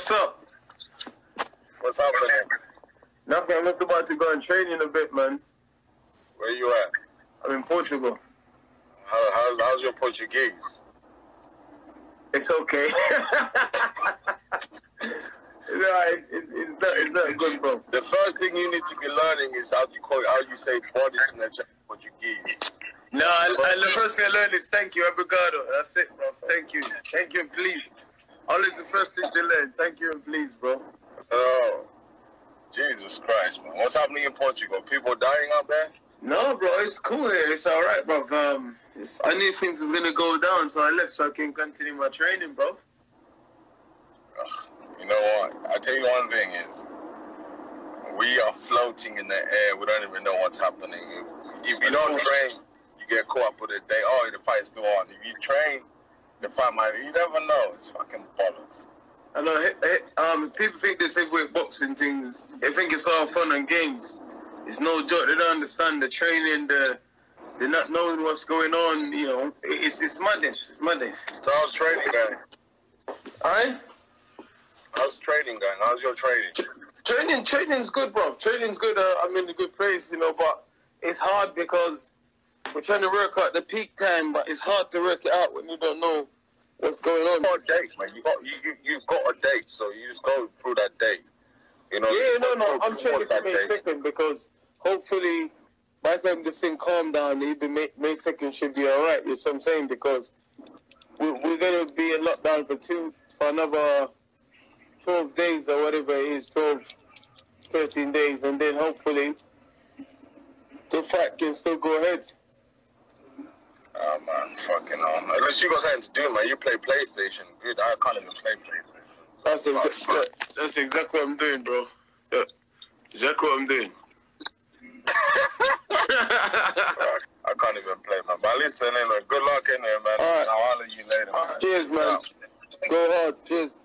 What's up? What's happening? Nothing. I'm just about to go and train in a bit, man. Where you at? I'm in Portugal. How's your Portuguese? It's okay. No, it's not good, bro. The first thing you need to be learning is how you say body snatcher in Portuguese. No, and the first thing I learned is thank you, obrigado. That's it, bro. Thank you. Thank you and please. Always the first thing to learn. Thank you and please, bro. Oh, Jesus Christ, man. What's happening in Portugal? People dying out there? No, bro. It's cool here. It's all right, bro. I knew things was going to go down, so I left so I can continue my training, bro. You know what? I'll tell you one thing is, we are floating in the air. We don't even know what's happening. If you don't train, you get caught up with a day. Oh, the fight's still on. If you train, the fight might... You never know. It's fucking bollocks. I know. People think this heavyweight boxing things. They think it's all fun and games. It's no joke. They don't understand the training, they're not knowing what's going on, you know. It's madness. It's madness. So how's training going? Alright? How's training going? How's your training? Training's good, bro. Training's good. I'm in a good place, you know, but it's hard because we're trying to work out the peak time, but it's hard to work it out when you don't know what's going on. You've got a date, man. You've got a date, so you just go through that date. You know, yeah, no. I'm trying to get May 2nd because hopefully... By the time this thing calms down, even May 2nd should be all right. You know what I'm saying? Because we're going to be in lockdown for another 12 days or whatever it is, 12, 13 days. And then hopefully the fight can still go ahead. Oh, man, fucking on. Unless you got something to do, man. You play PlayStation. Good, I can't even play PlayStation. That's exactly what I'm doing, bro. Yeah. Exactly what I'm doing. I can't even play, man. But listen, anyway, good luck in there, man. All right. I'll holler at you later, man. Cheers, man. Go hard. Cheers.